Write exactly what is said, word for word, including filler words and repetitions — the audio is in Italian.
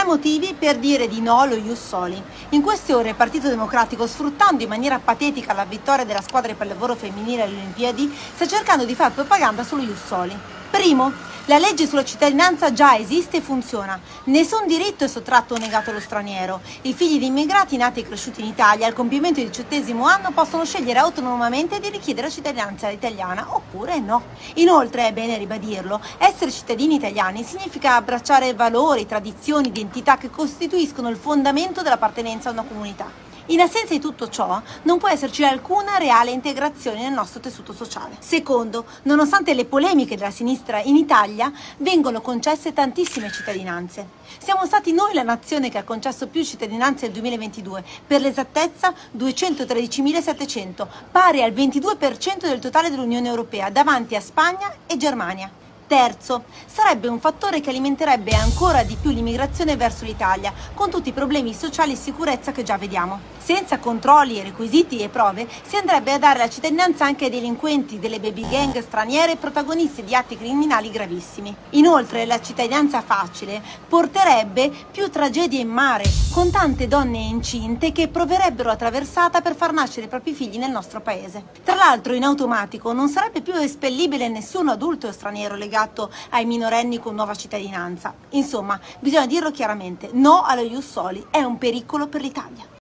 Tre motivi per dire di no allo ius soli. In queste ore il Partito Democratico, sfruttando in maniera patetica la vittoria della squadra per il lavoro femminile alle Olimpiadi, sta cercando di fare propaganda sullo ius soli. Primo, la legge sulla cittadinanza già esiste e funziona. Nessun diritto è sottratto o negato allo straniero. I figli di immigrati nati e cresciuti in Italia al compimento del diciottesimo anno possono scegliere autonomamente di richiedere la cittadinanza italiana oppure no. Inoltre, è bene ribadirlo, essere cittadini italiani significa abbracciare valori, tradizioni, identità che costituiscono il fondamento dell'appartenenza a una comunità. In assenza di tutto ciò non può esserci alcuna reale integrazione nel nostro tessuto sociale. Secondo, nonostante le polemiche della sinistra in Italia, vengono concesse tantissime cittadinanze. Siamo stati noi la nazione che ha concesso più cittadinanze nel duemilaventidue, per l'esattezza duecentotredicimilasettecento, pari al ventidue per cento del totale dell'Unione Europea, davanti a Spagna e Germania. Terzo, sarebbe un fattore che alimenterebbe ancora di più l'immigrazione verso l'Italia, con tutti i problemi sociali e sicurezza che già vediamo. Senza controlli, requisiti e prove, si andrebbe a dare la cittadinanza anche ai delinquenti delle baby gang straniere protagoniste di atti criminali gravissimi. Inoltre, la cittadinanza facile porterebbe più tragedie in mare, con tante donne incinte che proverebbero la traversata per far nascere i propri figli nel nostro paese. Tra l'altro, in automatico, non sarebbe più espellibile nessun adulto o straniero legato ai minorenni con nuova cittadinanza. Insomma, bisogna dirlo chiaramente, no allo ius soli, è un pericolo per l'Italia.